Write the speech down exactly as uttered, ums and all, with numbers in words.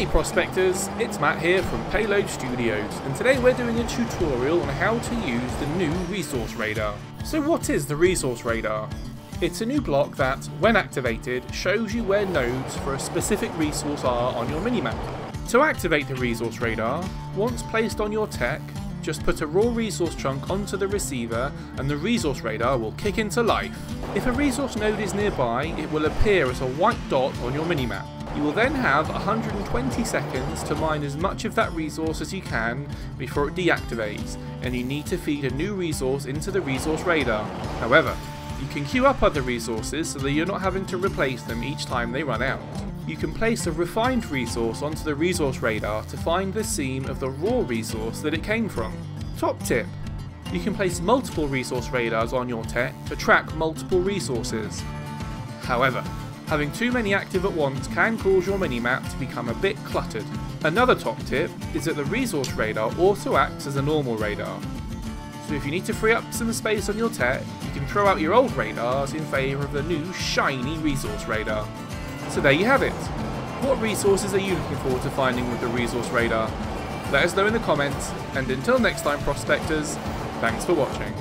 Hey prospectors, it's Matt here from Payload Studios, and today we're doing a tutorial on how to use the new Resource Radar. So what is the Resource Radar? It's a new block that, when activated, shows you where nodes for a specific resource are on your minimap. To activate the Resource Radar, once placed on your tech, just put a raw resource chunk onto the receiver and the Resource Radar will kick into life. If a resource node is nearby, it will appear as a white dot on your minimap. You will then have one hundred twenty seconds to mine as much of that resource as you can before it deactivates, and you need to feed a new resource into the Resource Radar. However, you can queue up other resources so that you're not having to replace them each time they run out. You can place a refined resource onto the Resource Radar to find the seam of the raw resource that it came from. Top tip! You can place multiple Resource Radars on your tech to track multiple resources. However, having too many active at once can cause your minimap to become a bit cluttered. Another top tip is that the Resource Radar also acts as a normal radar. So if you need to free up some space on your tech, you can throw out your old radars in favour of the new shiny Resource Radar. So there you have it. What resources are you looking forward to finding with the Resource Radar? Let us know in the comments, and until next time prospectors, thanks for watching.